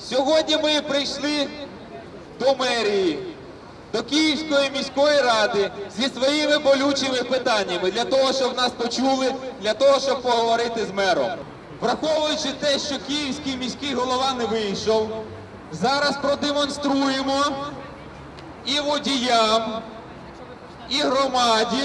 Сьогодні ми прийшли до мерії, до Київської міської ради зі своїми болючими питаннями, для того, щоб нас почули, для того, щоб поговорити з мером. Враховуючи те, що київський міський голова не вийшов, зараз продемонструємо і водіям, і громаді,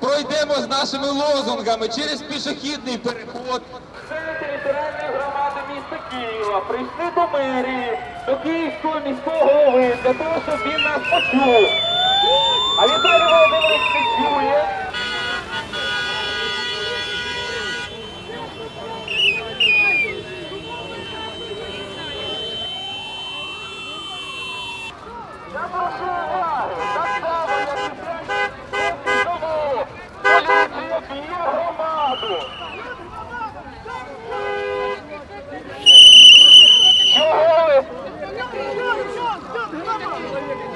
пройдемо з нашими лозунгами через пішохідний переход. Члени територіальної громади міста Києва прийшли до мерії, до Київського міського голови, для того, щоб він нас почув. А Віталій Володимирович не чує. Я прошу уваги, так само, як і прямо тому, поліція б'є громаду. Чого?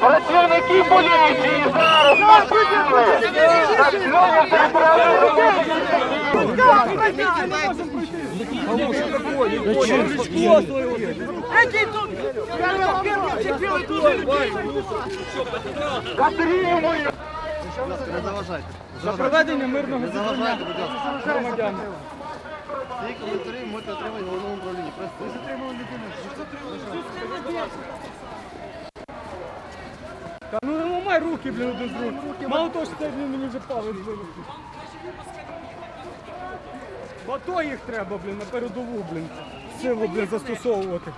Працівники поліції зараз напали на членів територіальної. За проведення мирного зібрання громадян. Ті коментарі можете отримати в головному управлінні. Ви затримали людину. Ну не ламай руки, блін, один з рук. Мало того, що це мені вже палець вилетів. В АТО їх треба, блін, на передову, блін, силу, блін, застосовувати.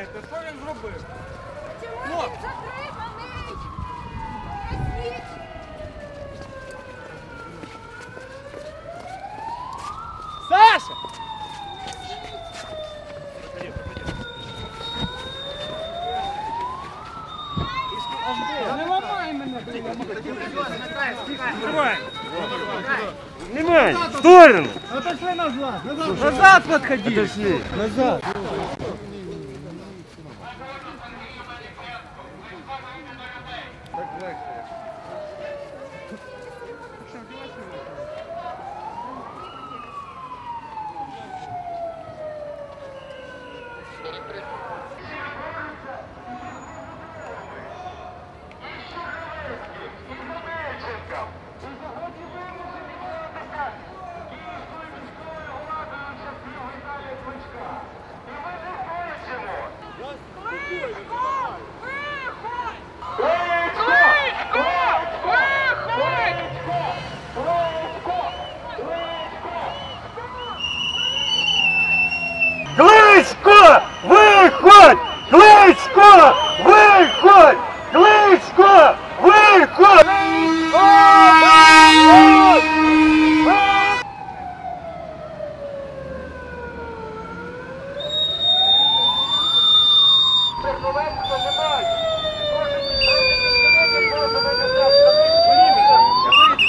Що він зробив? Чому він затриманий? Поясніть! Саша! Не ламай мене! Внимай! В сторону! Отошли назад! Назад подходи! Отошли! Назад! Кличко, виходь! Кличко, виходь! Кличко, виходь!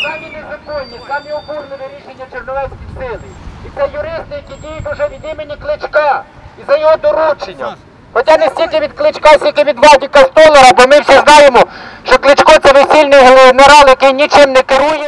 Самі незаконні, самі обурливі рішення чернівецьких сил. І це юристи, які діють уже від імені Кличка. І за його дорученням. Хоча не стільки від Кличка, стільки від Вадіка Столара, бо ми всі знаємо, що Кличко – це весільний генерал, який нічим не керує.